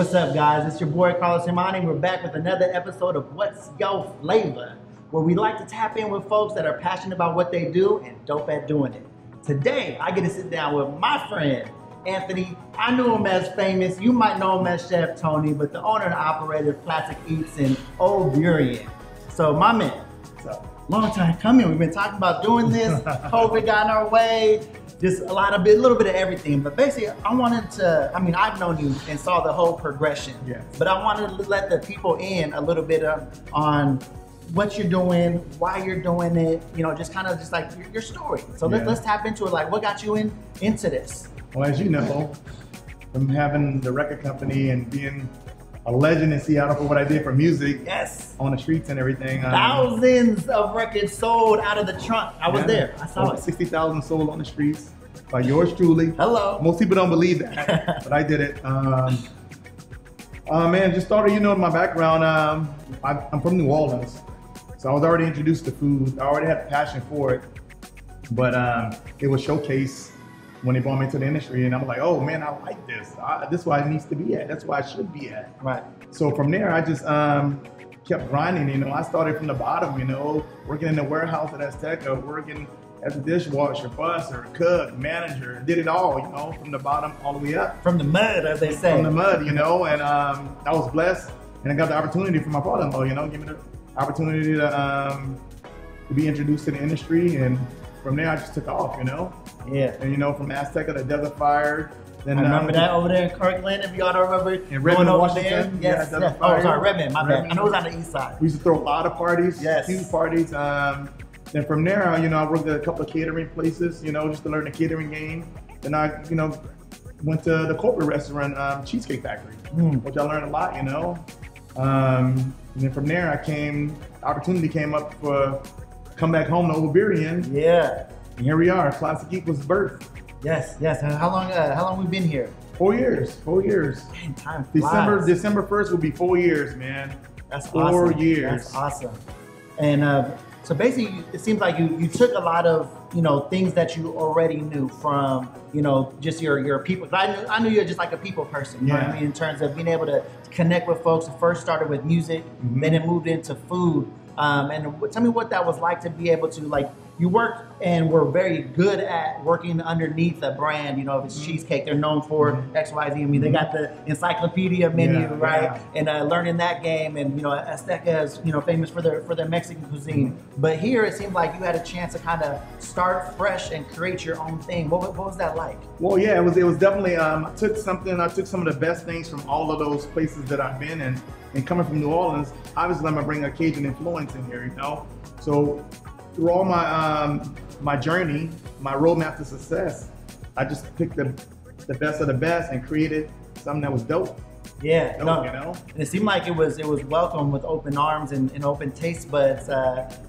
what's up, guys? It's your boy, Carlos Hermani. We're back with another episode of What's Yo Flavor, where we like to tap in with folks that are passionate about what they do and dope at doing it. Today, I get to sit down with my friend, Anthony. I knew him as Famous. You might know him as Chef Tony, but the owner and operator of Classic Eats in Old Burien. So, my man, long time coming. We've been talking about doing this. COVID got in our way. Just a little bit of everything, but basically I wanted to, I mean, I've known you and saw the whole progression, yes, but I wanted to let the people in a little bit on what you're doing, why you're doing it, you know, just kind of just like your story. So yeah, let's tap into it. Like, what got you into this? Well, as you know, from having the record company and being a legend in Seattle for what I did for music, yes, on the streets and everything. Thousands of records sold out of the trunk. I was there. I saw it. 60,000 sold on the streets by yours truly. Hello. Most people don't believe that, but I did it. Man, just started. You know my background. I'm from New Orleans, so I was already introduced to food. I already had a passion for it, but it was showcased when they brought me into the industry, and I'm like, oh man, I like this. This is where it needs to be at. That's where I should be at. Right. So from there, I just kept grinding. You know, I started from the bottom. You know, working in the warehouse at Azteca, working as a dishwasher, busser, cook, manager, did it all. You know, from the bottom all the way up. From the mud, as they say. From the mud, you know. And I was blessed, and I got the opportunity from my father-in-law. You know, give me the opportunity to be introduced to the industry, and from there I just took off. You know. Yeah. And you know, from Azteca to Desert Fire. Then, I remember that over there in Kirkland, if y'all don't remember. In Redmond, Washington. Yes. Yeah, Desert Fire. Oh, sorry, Redmond, my bad. I know it was on the east side. We used to throw a lot of parties, yes, huge parties. Then from there, you know, I worked at a couple of catering places, you know, just to learn the catering game. Then I, you know, went to the corporate restaurant, Cheesecake Factory, which I learned a lot, you know. And then from there, opportunity came up for come back home to Old Burien. Yeah. And here we are. Classic Eat was birthed. Yes, yes. How long we been here? 4 years. 4 years. Man, time flies. December 1st will be 4 years, man. That's awesome. 4 years. That's awesome. And so basically, it seems like you took a lot of, you know, things that you already knew from, you know, just your people. I knew you're just like a people person. You know what I mean? In terms of being able to connect with folks. It first started with music, then it moved into food. And tell me what that was like to be able to like. You worked and were very good at working underneath a brand. You know, if it's Cheesecake, they're known for X, Y, Z. I mean, they got the encyclopedia menu, right? Yeah. And learning that game, and you know, Azteca is, you know, famous for their Mexican cuisine. But here, it seemed like you had a chance to kind of start fresh and create your own thing. What was that like? Well, yeah, it was definitely. I took some of the best things from all of those places that I've been in, and coming from New Orleans, obviously, I'm gonna bring a Cajun influence in here, you know. So through all my my journey, my roadmap to success, I just picked the best of the best and created something that was dope. Yeah, dope, no, you know. And it seemed like it was welcomed with open arms and open taste buds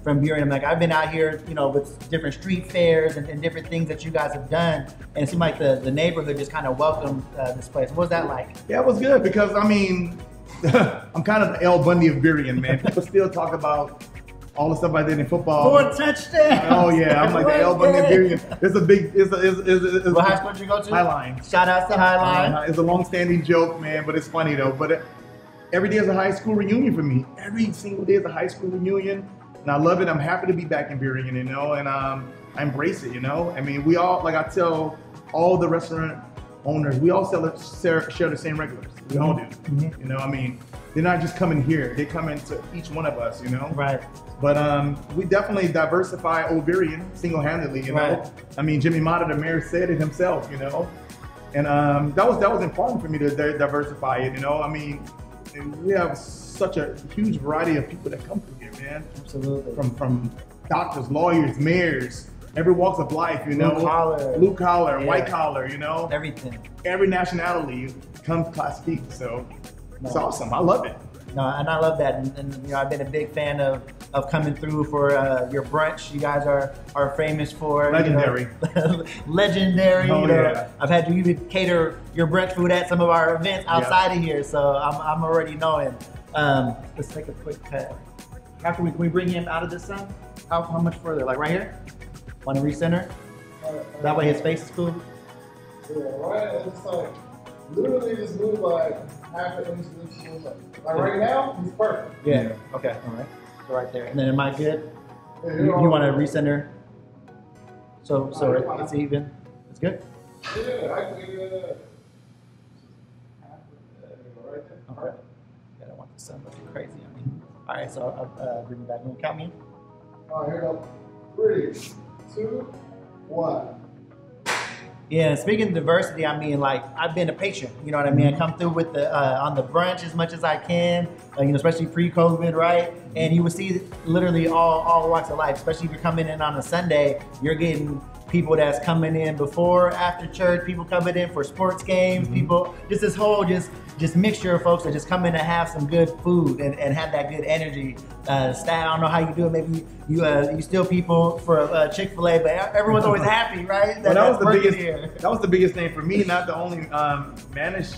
from Burien. Like I've been out here, you know, with different street fairs and different things that you guys have done, and it seemed like the neighborhood just kind of welcomed this place. What was that like? Yeah, it was good because I mean, I'm kind of the El Bundy of Burien, man. People still talk about all the stuff I did in football. 4 touchdowns. Oh yeah, I'm like the El Bundy of Burien. It's a big, it's what high school did you go to? Highline. Shout out to Highline. It's a long-standing joke, man, but it's funny though. But every day is a high school reunion for me. Every single day is a high school reunion. And I love it. I'm happy to be back in Burien, you know, and I embrace it, you know. I mean, we all, like I tell all the restaurant owners, we all share the same regulars. We all do, you know, I mean, they're not just coming here, they come into each one of us, you know? Right. But we definitely diversify Old Burien single-handedly, you know? I mean, Jimmy Mata, the mayor, said it himself, you know? And that was important for me to diversify it, you know? I mean, we have such a huge variety of people that come through here, man. Absolutely. From doctors, lawyers, mayors, every walks of life, you know? Blue collar, yeah, white collar, you know? Everything. Every nationality comes Classic Eats, so. No. It's awesome. I love it. No, and I love that. And you know, I've been a big fan of coming through for your brunch. You guys are famous for legendary, you know, legendary. Oh, you know, yeah. I've had you even cater your brunch food at some of our events outside of here, so I'm already knowing. Let's take a quick cut. After can we bring him out of this sun? How much further? Like right here? Want to recenter? That way his face is cool. Yeah, right at the side. literally just move like after him, like right now, he's perfect. Yeah. Okay. All right. So right there. And then am I good? Yeah, you want to recenter? So it's even. It's good. Yeah, I can give it a. Right there. Okay. Yeah, I don't want the sun looking crazy on me. All right. So I'll bring it back. You want to count me? All right. Here we go. 3, 2, 1. Yeah, speaking of diversity, I mean, like, I've been a patron, you know what I mean? I come through with the, on the brunch as much as I can, you know, especially pre-COVID, right? And you would see literally all walks of life, especially if you're coming in on a Sunday, you're getting people that's coming in before, after church, people coming in for sports games, people, just this whole, just mixture of folks that just come in and have some good food and have that good energy. Stat, I don't know how you do it. Maybe you steal people for Chick-fil-A, but everyone's always happy, right? That, well, that was the biggest thing for me. Not to only manage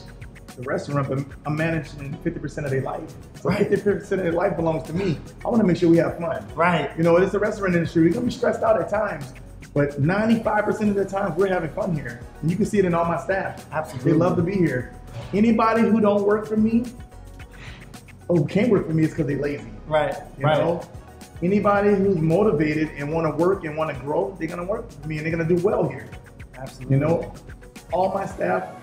the restaurant, but I'm managing 50% of their life. So 50% of their life belongs to me. I want to make sure we have fun. Right. You know, it's the restaurant industry. We're gonna be stressed out at times. But 95% of the time, we're having fun here. And you can see it in all my staff. Absolutely. They love to be here. Anybody who don't work for me, or who can't work for me, is because they're lazy. Right, you know? Anybody who's motivated and want to work and want to grow, they're going to work for me and they're going to do well here. Absolutely. You know, all my staff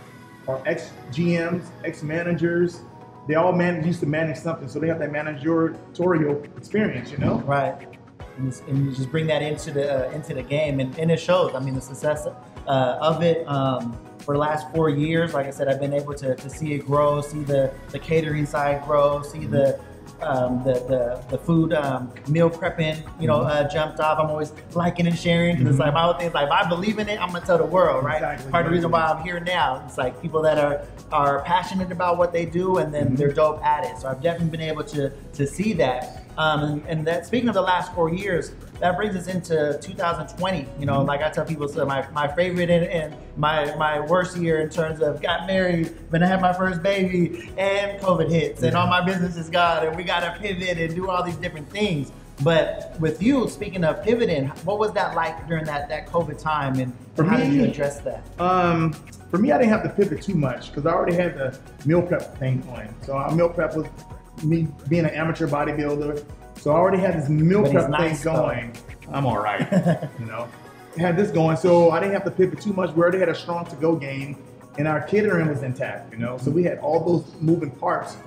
are ex-GMs, ex-managers. They all used to manage something, so they have that managerial experience, you know? Right. And you just bring that into the game, and it shows. I mean, the success of it for the last 4 years. Like I said, I've been able to see it grow, see the catering side grow, see the food meal prepping. You know, jumped off. I'm always liking and sharing because it's like my whole thing is like, if I believe in it, I'm gonna tell the world, right? Exactly. Part of the reason why I'm here now. It's like people that are passionate about what they do, and then they're dope at it. So I've definitely been able to see that. And that, speaking of the last 4 years, that brings us into 2020. You know, like I tell people, so my favorite and my worst year in terms of got married, then I had my first baby, and COVID hits, and all my business is gone, and we gotta pivot and do all these different things. But with you, speaking of pivoting, what was that like during that COVID time, and how did you address that? For me, I didn't have to pivot too much because I already had the meal prep thing going. So our meal prep was me being an amateur bodybuilder, so I already had this meal prep thing going. I'm all right, you know. Had this going, so I didn't have to pivot too much. We already had a strong to-go game, and our catering was intact, you know. So we had all those moving parts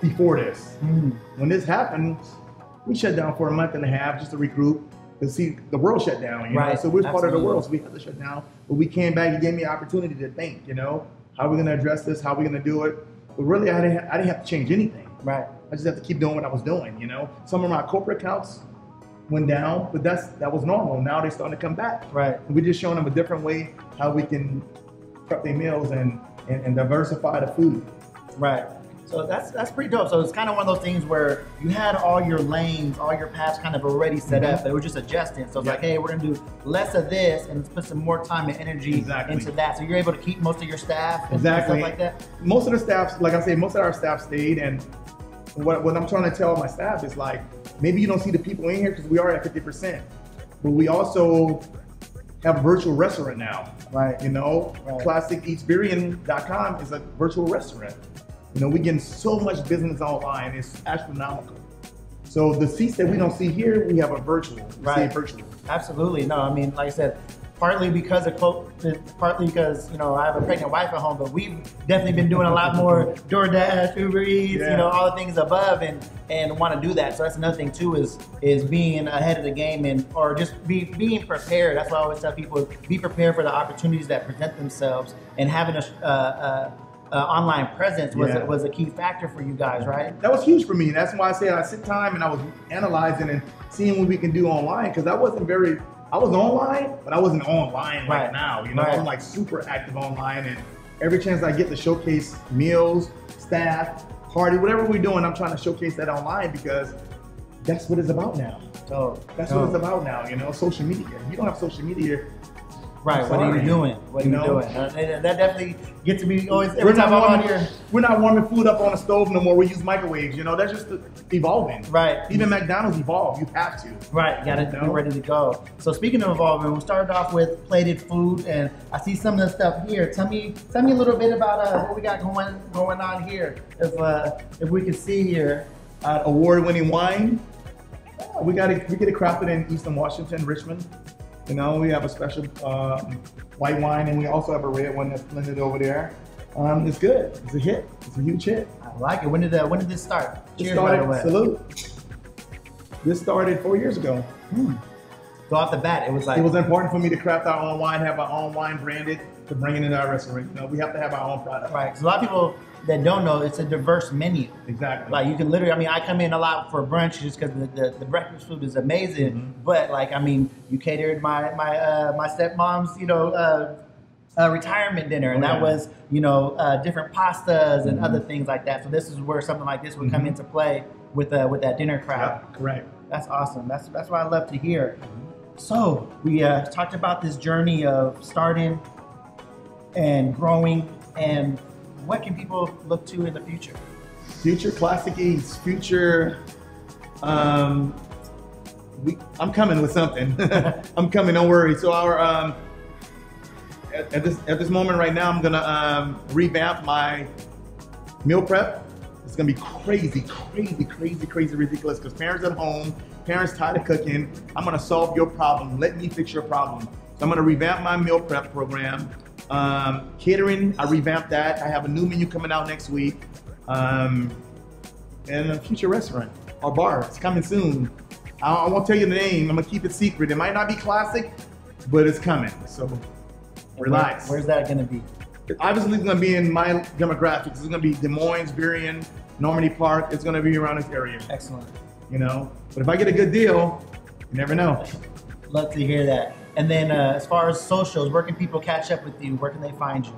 before this. When this happened, we shut down for a month and a half just to regroup, because see, the world shut down, you know. So we're part of the world, so we had to shut down. But we came back and gave me an opportunity to think, you know, how we're gonna address this, how we're gonna do it. But really, I didn't have to change anything. Right. I just have to keep doing what I was doing, you know? Some of my corporate accounts went down, but that was normal. Now they're starting to come back. Right. And we're just showing them a different way how we can prep their meals and diversify the food. Right. So that's pretty dope. So it's kind of one of those things where you had all your lanes, all your paths kind of already set up. They were just adjusting. So it's like, hey, we're going to do less of this and put some more time and energy into that. So you're able to keep most of your staff and stuff like that? Most of the staff, like I say, most of our staff stayed. And what I'm trying to tell my staff is like, maybe you don't see the people in here because we are at 50%. But we also have a virtual restaurant now. Right. You know, ClassicEatsBurien.com is a virtual restaurant. You know, we're getting so much business online, it's astronomical. So the seats that we don't see here, we have a virtual, virtual. Absolutely, no, I mean, like I said, partly because of COVID, partly because, you know, I have a pregnant wife at home, but we've definitely been doing a lot more DoorDash, Uber Eats, you know, all the things above, and want to do that. So that's another thing too, is being ahead of the game or just being prepared. That's why I always tell people, be prepared for the opportunities that present themselves, and having a online presence was a key factor for you guys, right? That was huge for me. That's why I said I sit time and I was analyzing and seeing what we can do online, because I was online, but I wasn't online right now. You know, I'm like super active online, and every chance I get to showcase meals, staff, party, whatever we're doing, I'm trying to showcase that online because that's what it's about now. So that's what it's about now, you know, social media. If you don't have social media, Right. What are you doing? What are you doing? That definitely gets to me always. Every time I'm out here, we're not warming food up on a stove no more. We use microwaves. You know, that's just evolving. Right. Even McDonald's evolved. You have to. Right. You gotta be ready to go. So speaking of evolving, we started off with plated food, and I see some of the stuff here. Tell me a little bit about what we got going on here. If we can see here, award-winning wine. We get it crafted in Eastern Washington, Richmond. You know, we have a special white wine, and we also have a red one that's blended over there. It's good. It's a hit. It's a huge hit. I like it. When did this start? This started 4 years ago. Hmm. So off the bat, it was important for me to craft our own wine, have our own wine branded to bring it into our restaurant. You know, we have to have our own product. Right. So a lot of people that don't know, it's a diverse menu. Exactly. Like you can literally, I mean, I come in a lot for brunch just because the breakfast food is amazing. Mm-hmm. But like, I mean, you catered my stepmom's, you know, retirement dinner, and that was, you know, different pastas and other things like that. So this is where something like this would come into play with that dinner crowd. Yeah, correct. That's awesome. That's what I love to hear. So we talked about this journey of starting and growing and. What can people look to in the future? Future Classic Eats, future, I'm coming with something. I'm coming, don't worry. So our, at this moment right now, I'm gonna revamp my meal prep. It's gonna be crazy ridiculous because parents at home, parents tired of cooking. I'm gonna solve your problem. Let me fix your problem. So I'm gonna revamp my meal prep program. Catering, I revamped that. I have a new menu coming out next week. And a future restaurant or bar. It's coming soon. I won't tell you the name. I'm going to keep it secret. It might not be classic, but it's coming. So relax. Where's that going to be? Obviously, it's going to be in my demographics. It's going to be Des Moines, Burien, Normandy Park. It's going to be around this area. Excellent. You know, but if I get a good deal, you never know. Love to hear that. And then as far as socials, where can people catch up with you? Where can they find you?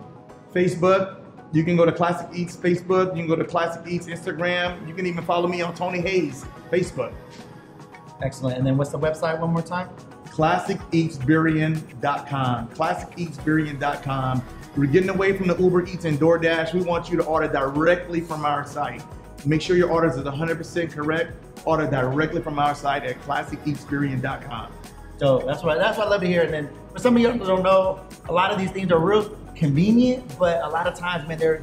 Facebook. You can go to Classic Eats Facebook. You can go to Classic Eats Instagram. You can even follow me on Tony Hayes Facebook. Excellent. And then what's the website one more time? ClassicEatsBurien.com. ClassicEatsBurien.com. We're getting away from the Uber Eats and DoorDash. We want you to order directly from our site. Make sure your orders is 100% correct. Order directly from our site at ClassicEatsBurien.com. So that's what I love to hear. And then for some of you who don't know, a lot of these things are real convenient, but a lot of times, man, they're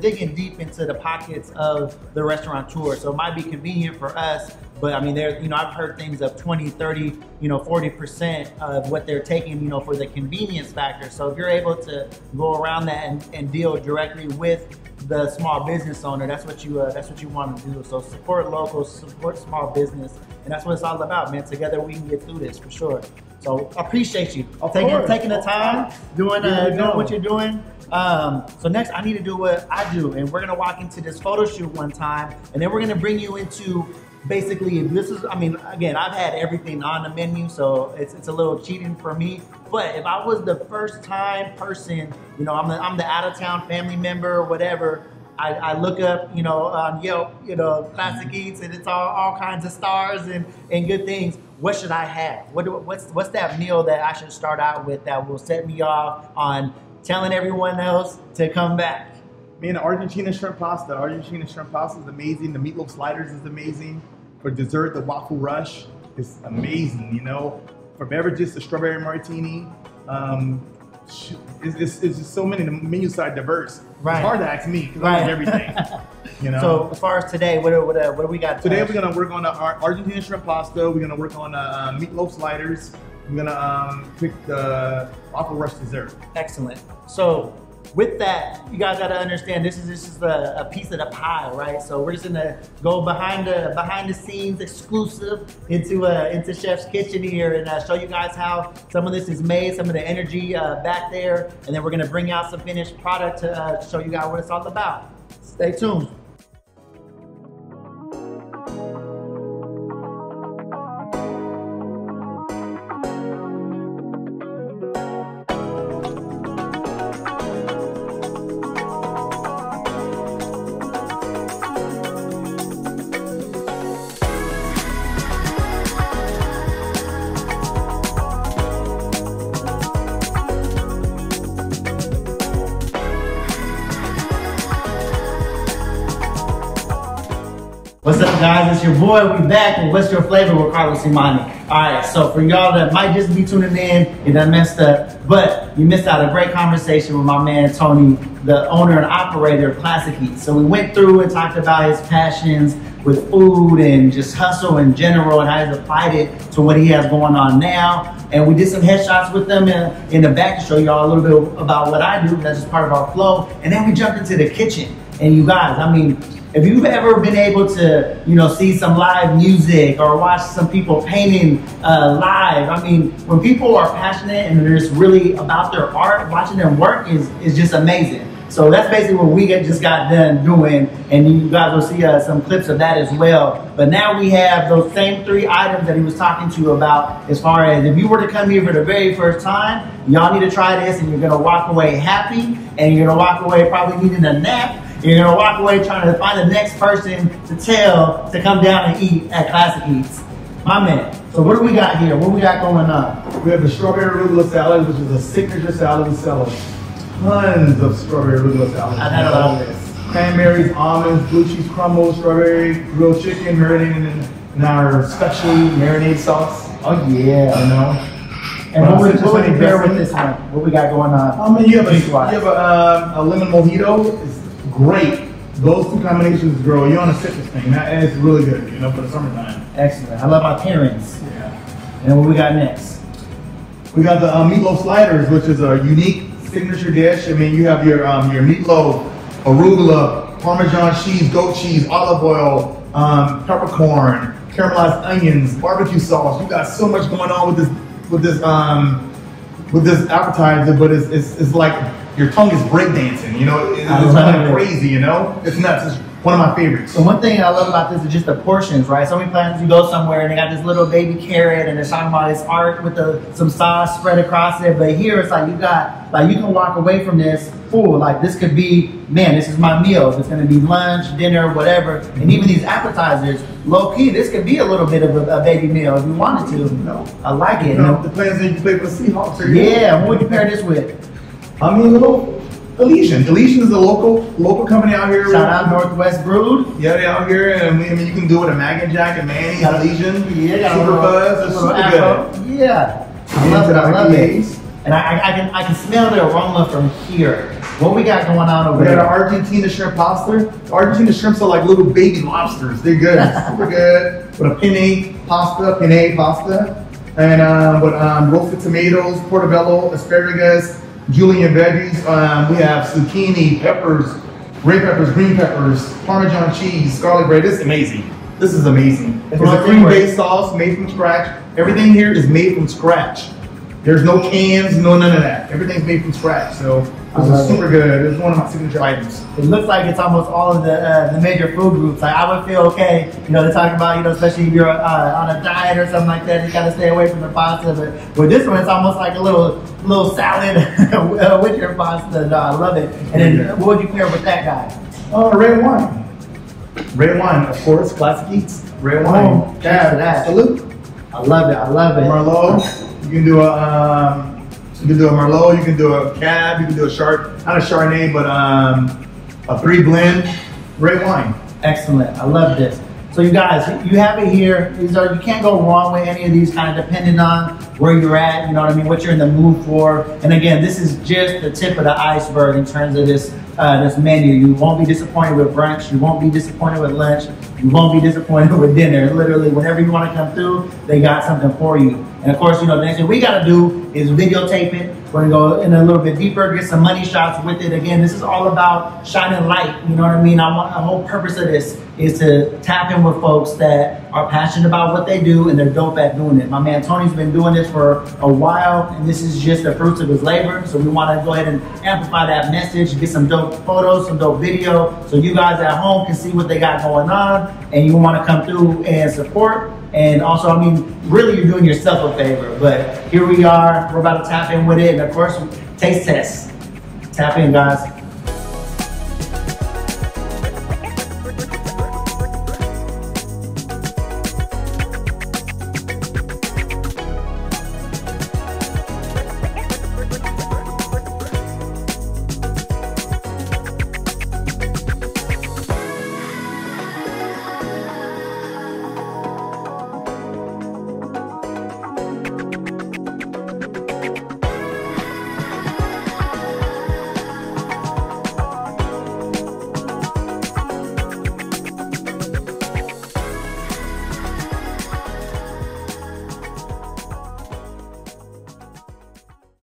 digging deep into the pockets of the restaurateur. So it might be convenient for us, but I mean, you know, I've heard things of 20, 30, you know, 40% of what they're taking, you know, for the convenience factor. So if you're able to go around that and deal directly with the small business owner, that's what you want to do. So support local, support small business, and that's what it's all about, man. Together we can get through this for sure. So I appreciate you taking the time, doing what you're doing. So next I need to do what I do, and we're gonna walk into this photo shoot one time, and then we're gonna bring you into basically this is. I mean, again, I've had everything on the menu, so it's a little cheating for me. But if I was the first time person, you know, I'm the out of town family member or whatever, I look up, you know, on Yelp, you know, Classic Eats, and it's all kinds of stars and good things. What should I have? What's that meal that I should start out with that will set me off on telling everyone else to come back? Man, Argentina shrimp pasta. Argentina shrimp pasta is amazing. The meatloaf sliders is amazing. For dessert, the waffle rush is amazing, you know. For beverages, the strawberry martini. It's just so many. The menu side diverse. Right. It's hard to ask me because I love everything. You know. So as far as today, what do we got? Today we're gonna work on the Argentina shrimp pasta. We're gonna work on the meatloaf sliders. We're gonna pick the waffle rush dessert. Excellent. So. With that, you guys gotta understand this is a piece of the pie, right? So we're just gonna go behind the scenes exclusive into Chef's kitchen here and show you guys how some of this is made, some of the energy back there, and then we're gonna bring out some finished product to show you guys what it's all about. Stay tuned. What's up, guys? It's your boy. We back with What's Your Flavor with Carlos Imani. Alright, so for y'all that might just be tuning in and that messed up, but you missed out a great conversation with my man Tony, the owner and operator of Classic Eats. So we went through and talked about his passions with food and just hustle in general and how he's applied it to what he has going on now. And we did some headshots with them in the back to show y'all a little bit about what I do. That's just part of our flow. And then we jumped into the kitchen. And you guys, I mean, if you've ever been able to, you know, see some live music or watch some people painting live, I mean, when people are passionate and they're just really about their art, watching them work is just amazing. So that's basically what we just got done doing, and you guys will see some clips of that as well. But now we have those same three items that he was talking to you about as far as if you were to come here for the very first time, y'all need to try this, and you're gonna walk away happy, and you're gonna walk away probably needing a nap. You're gonna walk away trying to find the next person to tell to come down and eat at Classic Eats. My man, so what do we got here? What do we got going on? We have the strawberry arugula salad, which is a signature salad. We sell tons of strawberry arugula salad. I've had a lot of this. Cranberries, almonds, blue cheese crumbles, strawberry grilled chicken, marinated in our specialty marinade sauce. Oh yeah. You know? And what would you pair with this one? What we got going on? You have a lemon mojito. It's great. Those two combinations, girl, you're on a citrus thing. And it's really good, you know, for the summertime. Excellent. I love my pairings. Yeah. And what we got next? We got the meatloaf sliders, which is a unique signature dish. I mean, you have your meatloaf, arugula, Parmesan cheese, goat cheese, olive oil, peppercorn, caramelized onions, barbecue sauce. You got so much going on with this appetizer, but it's like your tongue is breakdancing, you know? It's kind of crazy, you know? It's nuts. It's one of my favorites. So one thing I love about this is just the portions, right? So many times you go somewhere and they got this little baby carrot and they're talking about this art with some sauce spread across it. But here it's like you can walk away from this full. Like this could be, man, this is my meal. It's gonna be lunch, dinner, whatever. And even these appetizers, low key, this could be a little bit of a baby meal if you wanted to. No. I like it. No, the plans that you play with Seahawks. Yeah, what would you pair this with? I mean, Elysian. Elysian is a local company out here. Shout out Northwest Brood. Yeah, they out here, and I mean, you can do it at Mac and Jack and Manny, Elysian, Super Buzz, it's super good. Yeah, I love it. And I can smell the aroma from here. What we got going on over there? We got our Argentina shrimp lobster. Argentina shrimps are like little baby lobsters. They're good, super good. With a penne pasta, and with roasted tomatoes, portobello, asparagus. Julian veggies, we have zucchini, peppers, red peppers, green peppers, Parmesan cheese, garlic bread. This is amazing. This is amazing. It's a cream-based sauce made from scratch. Everything here is made from scratch. There's no cans, no none of that. Everything's made from scratch. So this is super good. It's one of my signature items. It looks like it's almost all of the major food groups. Like I would feel okay, you know, they're talking about, you know, especially if you're on a diet or something like that, you gotta stay away from the pasta. But with this one, it's almost like a little salad with your pasta. No, I love it. And then what would you pair with that guy? Oh, red wine. Red wine, of course. Classic Eats. Red wine. Oh, yeah, salute. I love it. I love it. Merlot. You can do a Merlot, you can do a Cab, you can do a Chardonnay, but a 3 blend, red wine. Excellent, I love this. So you guys, you have it here. You can't go wrong with any of these, kind of depending on where you're at, you know what I mean, what you're in the mood for. And again, this is just the tip of the iceberg in terms of this menu. You won't be disappointed with brunch, you won't be disappointed with lunch, you won't be disappointed with dinner. Literally, whenever you want to come through, they got something for you. And of course, you know, the next thing we got to do is videotape it. We're gonna go in a little bit deeper, get some money shots with it. Again, this is all about shining light, you know what I mean? The whole purpose of this is to tap in with folks that are passionate about what they do and they're dope at doing it. My man Tony's been doing this for a while, and this is just the fruits of his labor. So we wanna go ahead and amplify that message, get some dope photos, some dope video, so you guys at home can see what they got going on, and you wanna come through and support. And also, I mean, really, you're doing yourself a favor. But here we are. We're about to tap in with it. And of course, taste test. Tap in, guys.